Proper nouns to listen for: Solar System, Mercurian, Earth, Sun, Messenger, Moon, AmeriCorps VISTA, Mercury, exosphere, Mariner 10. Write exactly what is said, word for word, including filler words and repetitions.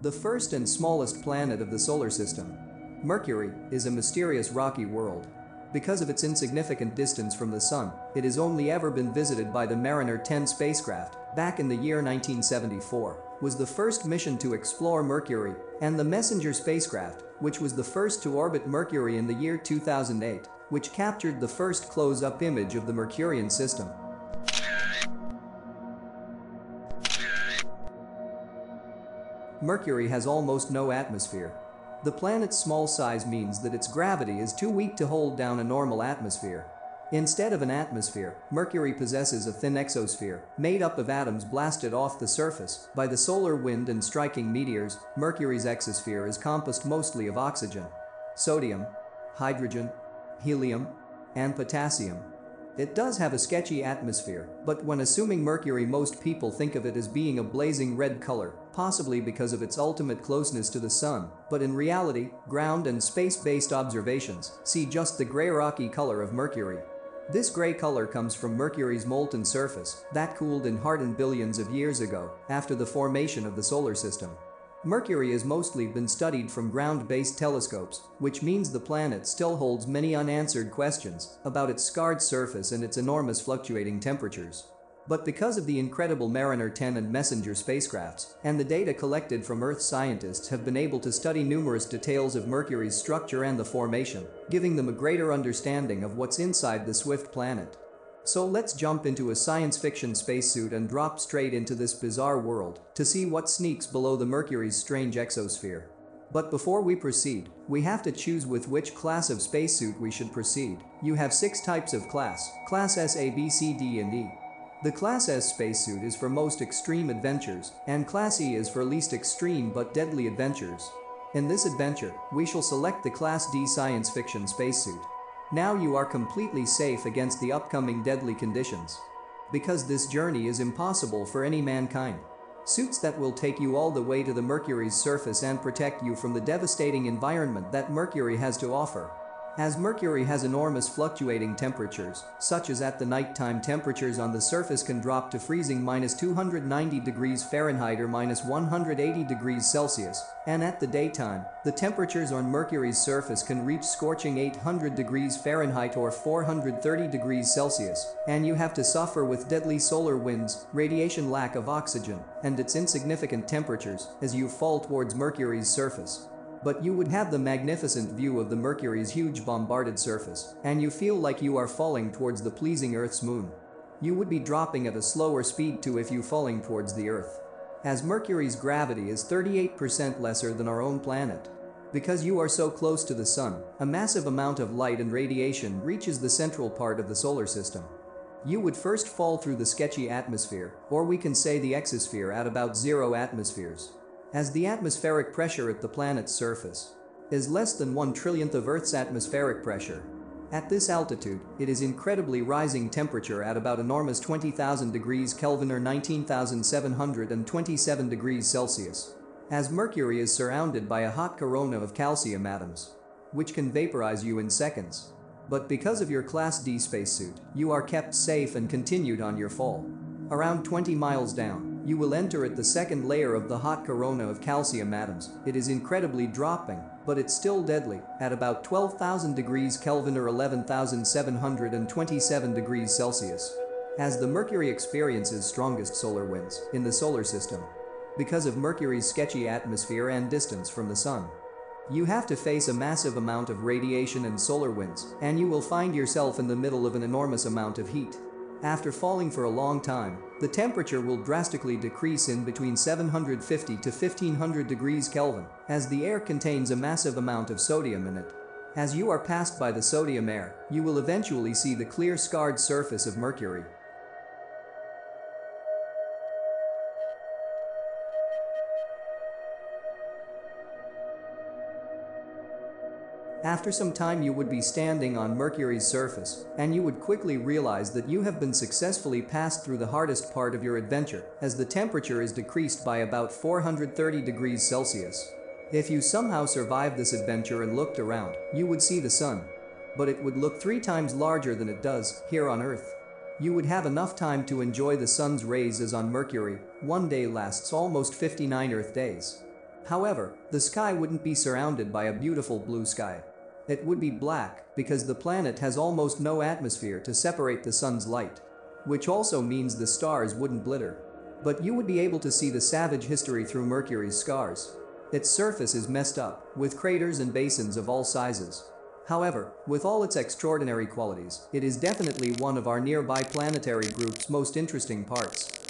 The first and smallest planet of the solar system, Mercury is a mysterious rocky world. Because of its insignificant distance from the Sun, it has only ever been visited by the Mariner ten spacecraft, back in the year nineteen seventy-four, was the first mission to explore Mercury, and the Messenger spacecraft, which was the first to orbit Mercury in the year two thousand eight, which captured the first close-up image of the Mercurian system. Mercury has almost no atmosphere. The planet's small size means that its gravity is too weak to hold down a normal atmosphere. Instead of an atmosphere, Mercury possesses a thin exosphere, made up of atoms blasted off the surface by the solar wind and striking meteors. Mercury's exosphere is composed mostly of oxygen, sodium, hydrogen, helium, and potassium. It does have a sketchy atmosphere, but when assuming Mercury, most people think of it as being a blazing red color, possibly because of its ultimate closeness to the Sun, but in reality, ground and space-based observations see just the gray rocky color of Mercury. This gray color comes from Mercury's molten surface that cooled and hardened billions of years ago, after the formation of the solar system. Mercury has mostly been studied from ground-based telescopes, which means the planet still holds many unanswered questions about its scarred surface and its enormous fluctuating temperatures. But because of the incredible Mariner ten and Messenger spacecrafts, and the data collected from Earth, scientists have been able to study numerous details of Mercury's structure and the formation, giving them a greater understanding of what's inside the swift planet. So let's jump into a science fiction spacesuit and drop straight into this bizarre world to see what sneaks below the Mercury's strange exosphere. But before we proceed, we have to choose with which class of spacesuit we should proceed. You have six types of class, class S, A, B, C, D, and E. The class S spacesuit is for most extreme adventures, and class E is for least extreme but deadly adventures. In this adventure, we shall select the class D science fiction spacesuit. Now you are completely safe against the upcoming deadly conditions. Because this journey is impossible for any mankind. Suits that will take you all the way to the Mercury's surface and protect you from the devastating environment that Mercury has to offer. As Mercury has enormous fluctuating temperatures, such as at the nighttime temperatures on the surface can drop to freezing minus two hundred ninety degrees Fahrenheit or minus one hundred eighty degrees Celsius, and at the daytime, the temperatures on Mercury's surface can reach scorching eight hundred degrees Fahrenheit or four hundred thirty degrees Celsius, and you have to suffer with deadly solar winds, radiation, lack of oxygen, and its insignificant temperatures as you fall towards Mercury's surface. But you would have the magnificent view of the Mercury's huge bombarded surface, and you feel like you are falling towards the pleasing Earth's moon. You would be dropping at a slower speed too if you falling towards the Earth. As Mercury's gravity is thirty-eight percent lesser than our own planet. Because you are so close to the Sun, a massive amount of light and radiation reaches the central part of the solar system. You would first fall through the sketchy atmosphere, or we can say the exosphere, at about zero atmospheres. As the atmospheric pressure at the planet's surface is less than one trillionth of Earth's atmospheric pressure. At this altitude, it is incredibly rising temperature at about enormous twenty thousand degrees Kelvin or nineteen thousand seven hundred twenty-seven degrees Celsius. As Mercury is surrounded by a hot corona of calcium atoms, which can vaporize you in seconds. But because of your Class D spacesuit, you are kept safe and continued on your fall. Around twenty miles down, you will enter at the second layer of the hot corona of calcium atoms. It is incredibly dropping, but it's still deadly, at about twelve thousand degrees Kelvin or eleven thousand seven hundred twenty-seven degrees Celsius. As the Mercury experiences strongest solar winds in the solar system, because of Mercury's sketchy atmosphere and distance from the Sun, you have to face a massive amount of radiation and solar winds, and you will find yourself in the middle of an enormous amount of heat. After falling for a long time, the temperature will drastically decrease in between seven hundred fifty to fifteen hundred degrees Kelvin, as the air contains a massive amount of sodium in it. As you are passed by the sodium air, you will eventually see the clear scarred surface of Mercury. After some time you would be standing on Mercury's surface, and you would quickly realize that you have been successfully passed through the hardest part of your adventure, as the temperature is decreased by about four hundred thirty degrees Celsius. If you somehow survived this adventure and looked around, you would see the Sun. But it would look three times larger than it does here on Earth. You would have enough time to enjoy the Sun's rays as on Mercury, one day lasts almost fifty-nine Earth days. However, the sky wouldn't be surrounded by a beautiful blue sky. It would be black, because the planet has almost no atmosphere to separate the sun's light. Which also means the stars wouldn't glitter. But you would be able to see the savage history through Mercury's scars. Its surface is messed up, with craters and basins of all sizes. However, with all its extraordinary qualities, it is definitely one of our nearby planetary group's most interesting parts.